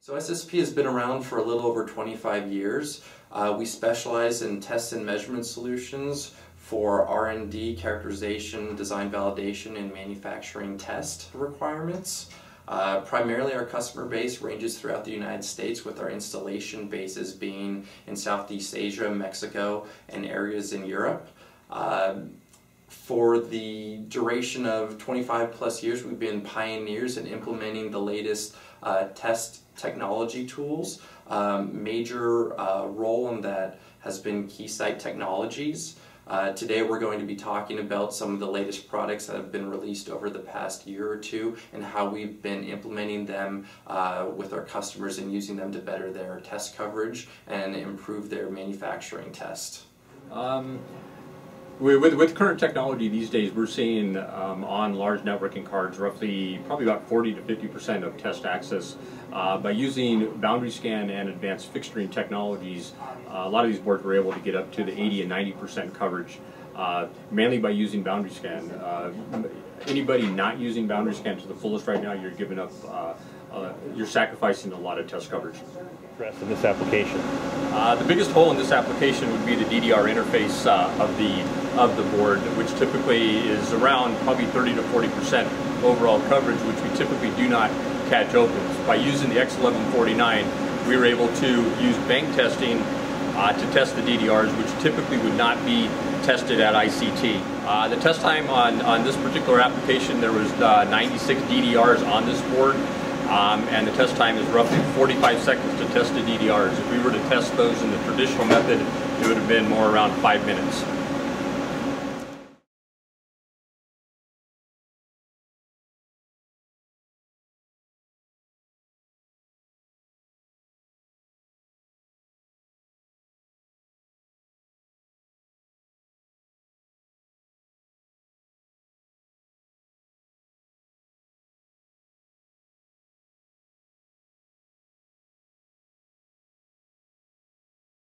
So SSP has been around for a little over 25 years. We specialize in test and measurement solutions for R&D, characterization, design validation, and manufacturing test requirements. Primarily our customer base ranges throughout the United States, with our installation bases being in Southeast Asia, Mexico, and areas in Europe. For the duration of 25 plus years, we've been pioneers in implementing the latest test technology tools. Major role in that has been Keysight Technologies. Today we're going to be talking about some of the latest products that have been released over the past year or two and how we've been implementing them with our customers and using them to better their test coverage and improve their manufacturing test. With current technology these days, we're seeing on large networking cards roughly probably about 40% to 50% of test access. By using boundary scan and advanced fixturing technologies, a lot of these boards were able to get up to the 80 and 90% coverage, mainly by using boundary scan. Anybody not using boundary scan to the fullest right now, you're giving up, you're sacrificing a lot of test coverage. In this application, the biggest hole in this application would be the DDR interface of the board, which typically is around probably 30% to 40% overall coverage, which we typically do not catch open. By using the X1149, we were able to use bank testing to test the DDRs, which typically would not be tested at ICT. The test time on this particular application, there was 96 DDRs on this board. And the test time is roughly 45 seconds to test the DDRs. If we were to test those in the traditional method, it would have been more around 5 minutes.